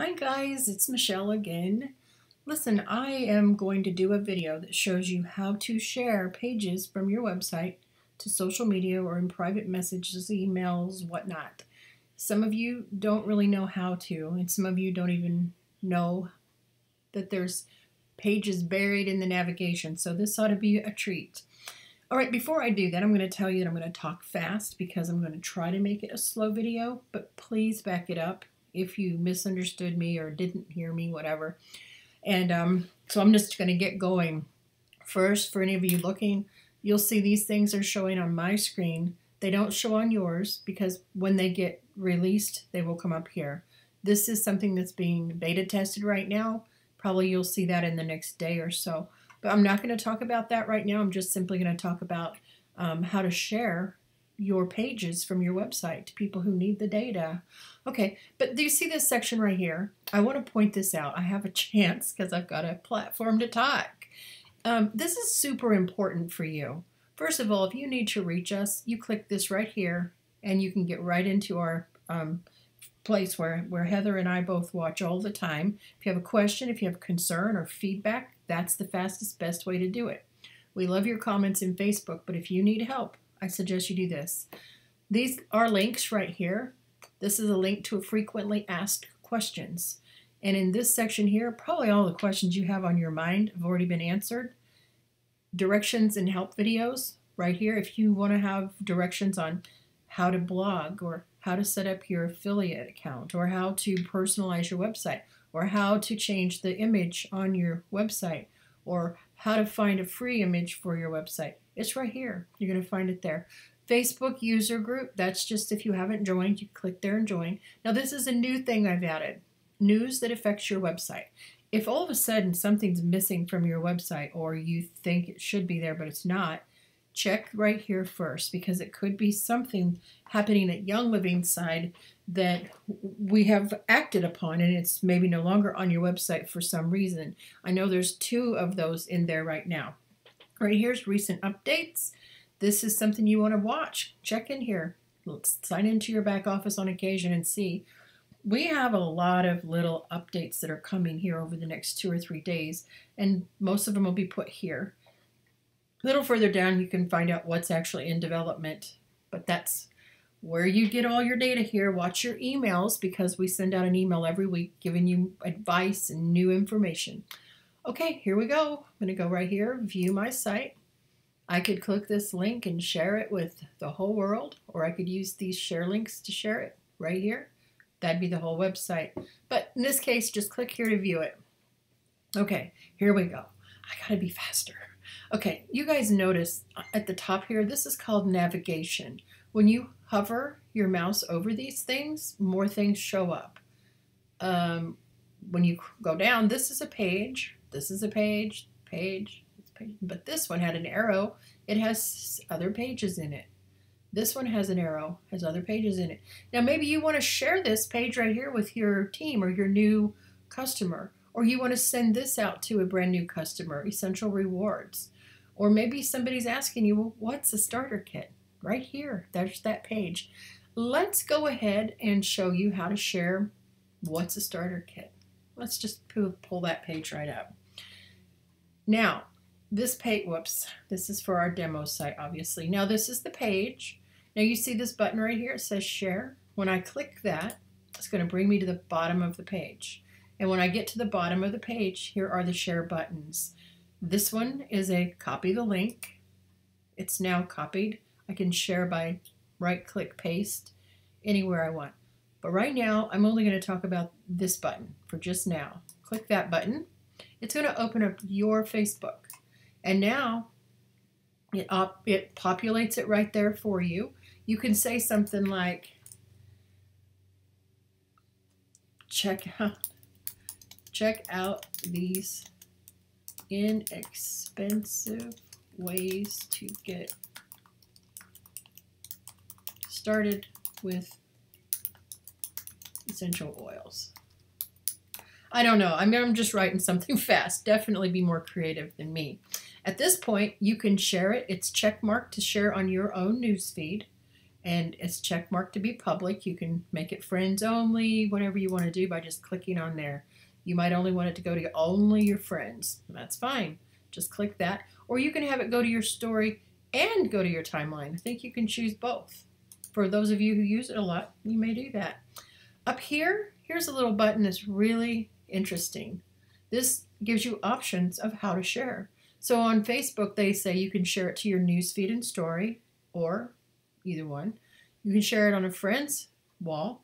Hi guys, it's Michelle again. Listen, I am going to do a video that shows you how to share pages from your website to social media or in private messages, emails, whatnot. Some of you don't really know how to, and some of you don't even know that there's pages buried in the navigation, so this ought to be a treat. All right, before I do that, I'm going to tell you that I'm going to talk fast because I'm going to try to make it a slow video, but please back it up if you misunderstood me or didn't hear me, whatever. And so I'm just going to get going. First, for any of you looking, you'll see these things are showing on my screen. They don't show on yours because when they get released, they will come up here. This is something that's being beta tested right now. Probably you'll see that in the next day or so. But I'm not going to talk about that right now. I'm just simply going to talk about how to share your pages from your website to people who need the data. Okay, but do you see this section right here? I want to point this out. I have a chance because I've got a platform to talk. This is super important for you. First of all, if you need to reach us, you click this right here and you can get right into our place where Heather and I both watch all the time. If you have a question, if you have concern or feedback, that's the fastest, best way to do it. We love your comments in Facebook, but if you need help, I suggest you do this. These are links right here. This is a link to a frequently asked questions. And in this section here, probably all the questions you have on your mind have already been answered. Directions and help videos right here. If you want to have directions on how to blog or how to set up your affiliate account or how to personalize your website or how to change the image on your website or how to find a free image for your website. It's right here. You're going to find it there. Facebook user group, that's just if you haven't joined, you click there and join. Now this is a new thing I've added. News that affects your website. If all of a sudden something's missing from your website or you think it should be there but it's not, check right here first because it could be something happening at Young Living side that we have acted upon and it's maybe no longer on your website for some reason. I know there's two of those in there right now. Right here's recent updates. This is something you want to watch. Check in here. Let's sign into your back office on occasion and see. We have a lot of little updates that are coming here over the next 2 or 3 days, and most of them will be put here. A little further down, you can find out what's actually in development, but that's where you get all your data here. Watch your emails because we send out an email every week giving you advice and new information. Okay, here we go. I'm going to go right here, view my site. I could click this link and share it with the whole world, or I could use these share links to share it right here. That'd be the whole website. But in this case, just click here to view it. Okay, here we go. I gotta be faster. Okay, you guys notice at the top here, this is called navigation. When you hover your mouse over these things, more things show up. When you go down, this is a page, but this one had an arrow. It has other pages in it. This one has an arrow, has other pages in it. Now maybe you want to share this page right here with your team or your new customer, or you want to send this out to a brand new customer, Essential Rewards. Or maybe somebody's asking you, well, what's a starter kit? Right here, there's that page. Let's go ahead and show you how to share what's a starter kit. Let's just pull that page right up. Now, this page, whoops, this is for our demo site, obviously. Now this is the page. Now you see this button right here, it says share. When I click that, it's going to bring me to the bottom of the page. And when I get to the bottom of the page, here are the share buttons. This one is a copy the link. It's now copied. I can share by right click paste anywhere I want. But right now, I'm only going to talk about this button for just now. Click that button. It's going to open up your Facebook. And now it populates it right there for you. You can say something like, check out these inexpensive ways to get started with essential oils. I don't know. I mean, I'm just writing something fast. Definitely be more creative than me. At this point, you can share it. It's check marked to share on your own newsfeed. and it's checkmarked to be public. You can make it friends only, whatever you want to do by just clicking on there. You might only want it to go to only your friends. That's fine. Just click that. Or you can have it go to your story and go to your timeline. I think you can choose both. For those of you who use it a lot, you may do that. Up here, here's a little button that's really interesting. This gives you options of how to share. So on Facebook, they say you can share it to your newsfeed and story, or either one. You can share it on a friend's wall.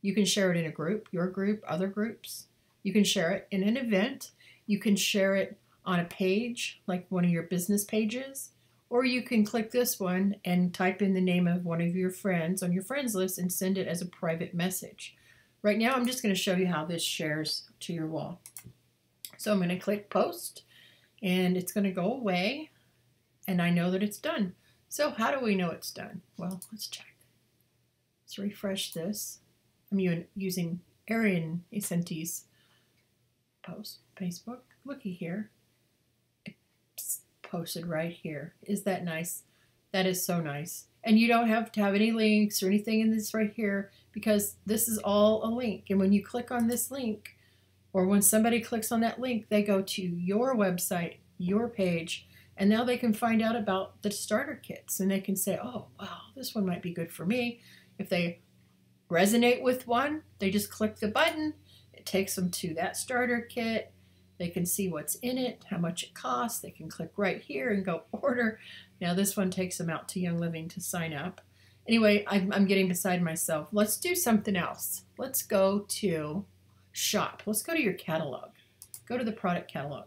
You can share it in a group, your group, other groups. You can share it in an event. You can share it on a page, like one of your business pages. Or you can click this one and type in the name of one of your friends on your friends list and send it as a private message. Right now, I'm just going to show you how this shares to your wall. So I'm going to click post, and it's going to go away, and I know that it's done. So how do we know it's done? Well, let's check. Let's refresh this. I'm using Erin Essenty's post, Facebook. Looky here. It's posted right here. Is that nice? That is so nice. And you don't have to have any links or anything in this right here, because this is all a link. And when you click on this link, or when somebody clicks on that link, they go to your website, your page, and now they can find out about the starter kits, and they can say, oh, wow, this one might be good for me. If they resonate with one, they just click the button. It takes them to that starter kit. They can see what's in it, how much it costs. They can click right here and go order. Now this one takes them out to Young Living to sign up. Anyway, I'm getting beside myself. Let's do something else. Let's go to shop. Let's go to your catalog. Go to the product catalog.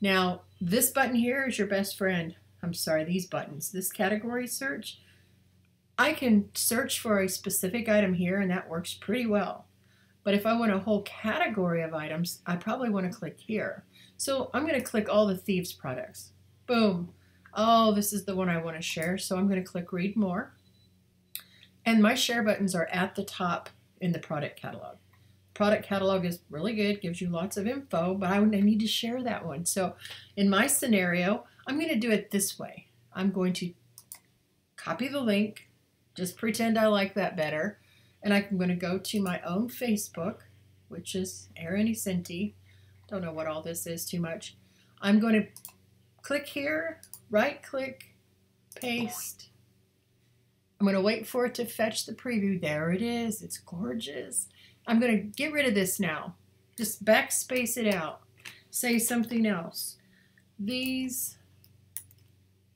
Now, this button here is your best friend. I'm sorry, these buttons. This category search, I can search for a specific item here, and that works pretty well. But if I want a whole category of items, I probably want to click here. So I'm going to click all the Thieves products. Boom. Oh, this is the one I want to share, so I'm going to click Read More. And my share buttons are at the top in the product catalog. Product catalog is really good, gives you lots of info, but I need to share that one. So in my scenario, I'm going to do it this way. I'm going to copy the link, just pretend I like that better, and I'm going to go to my own Facebook, which is Erin Essenty. Don't know what all this is too much. I'm going to click here, right-click, paste. I'm going to wait for it to fetch the preview. There it is. It's gorgeous. I'm going to get rid of this now. Just backspace it out. Say something else. These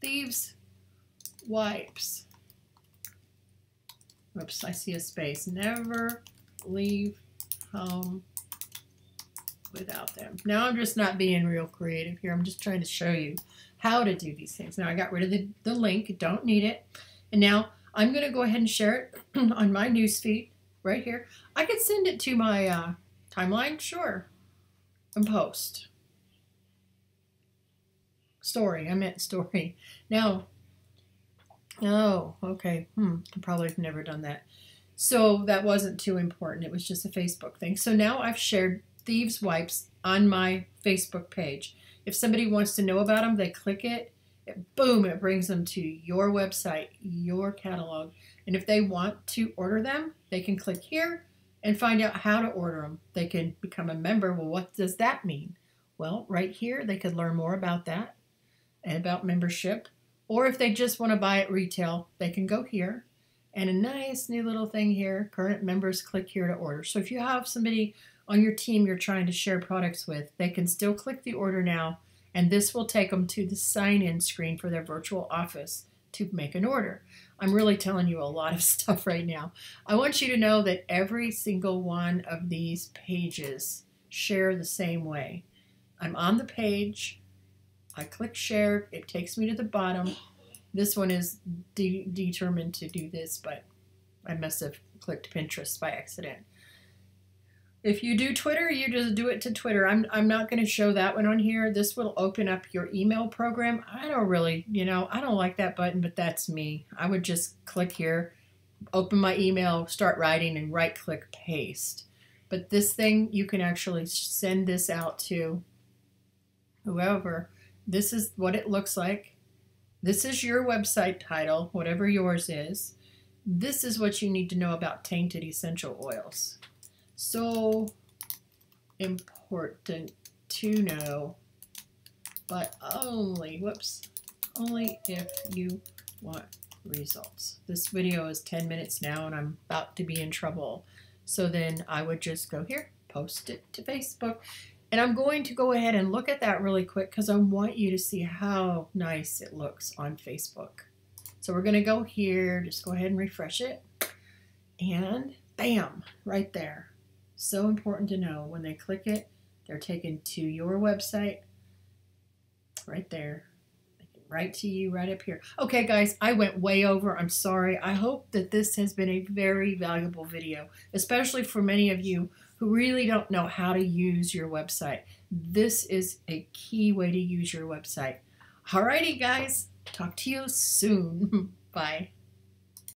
Thieves wipes. Oops, I see a space. Never leave home without them. Now I'm just not being real creative here. I'm just trying to show you how to do these things. Now I got rid of the link. Don't need it. And now I'm going to go ahead and share it on my newsfeed. Right here. I could send it to my timeline, sure, and post. Story, I meant story. Now, oh, okay, I probably have never done that. So that wasn't too important, it was just a Facebook thing. So now I've shared Thieves wipes on my Facebook page. If somebody wants to know about them, they click it, boom, it brings them to your website, your catalog. And if they want to order them, they can click here and find out how to order them. They can become a member. Well, what does that mean? Well, right here, they could learn more about that and about membership. Or if they just want to buy at retail, they can go here. And a nice new little thing here, current members, click here to order. So if you have somebody on your team you're trying to share products with, they can still click the order now, and this will take them to the sign-in screen for their virtual office to make an order. I'm really telling you a lot of stuff right now. I want you to know that every single one of these pages share the same way. I'm on the page, I click share, it takes me to the bottom. This one is determined to do this, but I must have clicked Pinterest by accident. If you do Twitter, you just do it to Twitter. I'm not going to show that one on here. This will open up your email program. I don't really, you know, I don't like that button, but that's me. I would just click here, open my email, start writing, and right-click paste. But this thing, you can actually send this out to whoever. This is what it looks like. This is your website title, whatever yours is. This is what you need to know about tainted essential oils. So important to know, but only, whoops, only if you want results. This video is 10 minutes now and I'm about to be in trouble. So then I would just go here, post it to Facebook. And I'm going to go ahead and look at that really quick because I want you to see how nice it looks on Facebook. So we're going to go here, just go ahead and refresh it. And bam, right there. So important to know when they click it, they're taken to your website right there. Right to you right up here. Okay guys, I went way over. I'm sorry. I hope that this has been a very valuable video, especially for many of you who really don't know how to use your website. This is a key way to use your website. Alrighty guys, talk to you soon. Bye.